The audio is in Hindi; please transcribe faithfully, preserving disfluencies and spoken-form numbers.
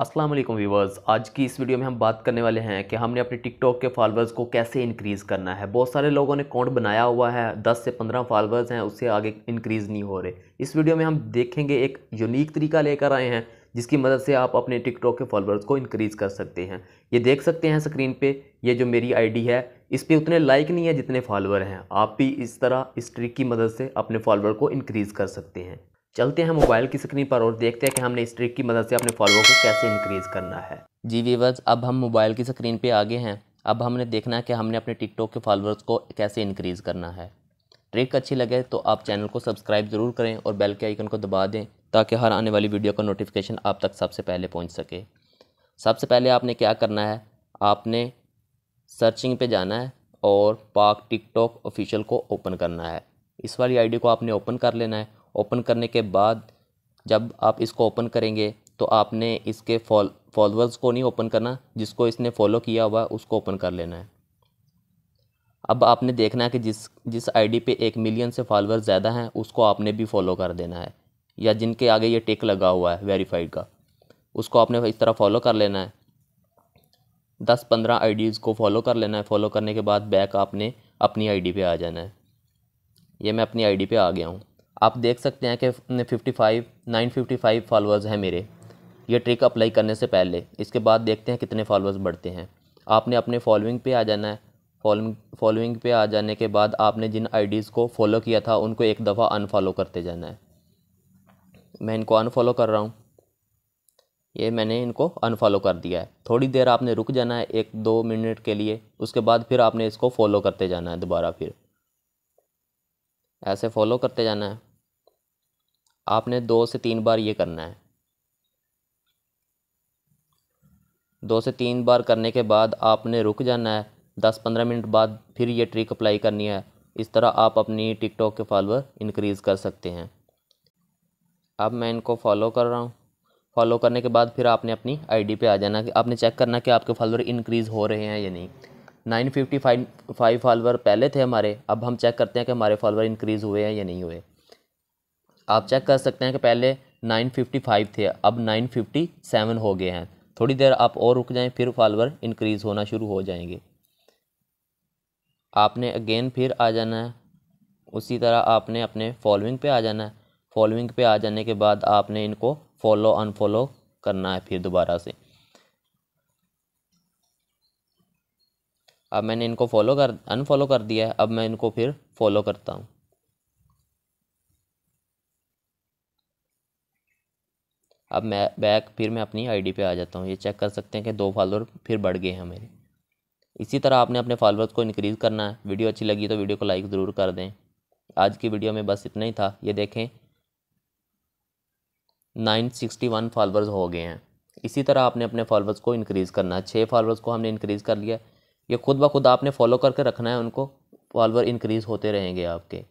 अस्सलाम वालेकुम व्यूवर्स, आज की इस वीडियो में हम बात करने वाले हैं कि हमने अपने टिकटॉक के फॉलोअर्स को कैसे इंक्रीज़ करना है। बहुत सारे लोगों ने अकाउंट बनाया हुआ है, दस से पंद्रह फॉलोअर्स हैं, उससे आगे इंक्रीज़ नहीं हो रहे। इस वीडियो में हम देखेंगे एक यूनिक तरीका लेकर आए हैं जिसकी मदद से आप अपने टिकटॉक के फॉलोअर्स को इंक्रीज़ कर सकते हैं। ये देख सकते हैं स्क्रीन पर, ये जो मेरी आई डी है इस पर उतने लाइक नहीं है जितने फॉलोअर हैं। आप भी इस तरह इस ट्रिक की मदद से अपने फॉलोअर को इंक्रीज़ कर सकते हैं। चलते हैं मोबाइल की स्क्रीन पर और देखते हैं कि हमने इस ट्रिक की मदद से अपने फॉलोअर को कैसे इंक्रीज़ करना है। जी व्यूअर्स, अब हम मोबाइल की स्क्रीन पे आगे हैं। अब हमने देखना है कि हमने अपने टिकटॉक के फॉलोअर्स को कैसे इंक्रीज़ करना है। ट्रिक अच्छी लगे तो आप चैनल को सब्सक्राइब ज़रूर करें और बेल के आइकन को दबा दें ताकि हर आने वाली वीडियो का नोटिफिकेशन आप तक सबसे पहले पहुँच सके। सबसे पहले आपने क्या करना है, आपने सर्चिंग पर जाना है और पाक टिकटॉक ऑफिशियल को ओपन करना है। इस वाली आई डी को आपने ओपन कर लेना है। ओपन करने के बाद जब आप इसको ओपन करेंगे तो आपने इसके फॉल फॉलोअर्स को नहीं ओपन करना, जिसको इसने फॉलो किया हुआ उसको ओपन कर लेना है। अब आपने देखना है कि जिस जिस आईडी पे एक मिलियन से फॉलोअर्स ज़्यादा हैं उसको आपने भी फॉलो कर देना है, या जिनके आगे ये टिक लगा हुआ है वेरीफाइड का, उसको आपने इस तरह फॉलो कर लेना है। दस पंद्रह आई डीज़ को फॉलो कर लेना है। फॉलो करने के बाद बैक आपने अपनी आई डी पे आ जाना है। ये मैं अपनी आई डी पे आ गया हूँ। आप देख सकते हैं कि पचपन, नौ सौ पचपन फॉलोअर्स हैं मेरे। ये ट्रिक अप्लाई करने से पहले, इसके बाद देखते हैं कितने फॉलोअर्स बढ़ते हैं। आपने अपने फॉलोइंग पे आ जाना है। फॉलोइंग फॉलोइंग पे आ जाने के बाद आपने जिन आईडीज़ को फॉलो किया था उनको एक दफ़ा अनफॉलो करते जाना है। मैं इनको अनफॉलो कर रहा हूँ। ये मैंने इनको अनफॉलो कर दिया है। थोड़ी देर आपने रुक जाना है, एक दो मिनट के लिए। उसके बाद फिर आपने इसको फॉलो करते जाना है दोबारा। फिर ऐसे फॉलो करते जाना है। आपने दो से तीन बार ये करना है। दो से तीन बार करने के बाद आपने रुक जाना है। दस पंद्रह मिनट बाद फिर ये ट्रिक अप्लाई करनी है। इस तरह आप अपनी टिकटॉक के फॉलोअर इंक्रीज़ कर सकते हैं। अब मैं इनको फॉलो कर रहा हूँ। फॉलो करने के बाद फिर आपने अपनी आईडी पे आ जाना कि आपने चेक करना कि आपके फॉलोअर इंक्रीज़ हो रहे हैं या नहीं। Nine fifty five five follower पहले थे हमारे। अब हम चेक करते हैं कि हमारे फॉलोअर इंक्रीज़ हुए हैं या नहीं हुए। आप चेक कर सकते हैं कि पहले नौ सौ पचपन थे, अब नौ सौ सत्तावन हो गए हैं। थोड़ी देर आप और रुक जाएं, फिर फॉलोअर इंक्रीज़ होना शुरू हो जाएंगे। आपने अगेन फिर आ जाना है। उसी तरह आपने अपने फॉलोइंग पे आ जाना है। फॉलोइंग पे आ जाने के बाद आपने इनको फॉलो अनफॉलो करना है फिर दोबारा से। अब मैंने इनको फॉलो कर अनफॉलो कर दिया है। अब मैं इनको फिर फॉलो करता हूँ। अब मैं बैक फिर मैं अपनी आईडी पे आ जाता हूँ। ये चेक कर सकते हैं कि दो फॉलोअर फिर बढ़ गए हैं मेरे। इसी तरह आपने अपने फॉलोअर्स को इंक्रीज़ करना है। वीडियो अच्छी लगी तो वीडियो को लाइक ज़रूर कर दें। आज की वीडियो में बस इतना ही था। ये देखें नौ सौ इकसठ फॉलोअर्स हो गए हैं। इसी तरह आपने अपने फॉलोअर्स को इंक्रीज़ करना है। छः फॉलोअर्स को हमने इंक्रीज़ कर लिया। ये खुद ब खुद आपने फॉलो करके रखना है उनको। फॉलोअर इंक्रीज़ होते रहेंगे आपके।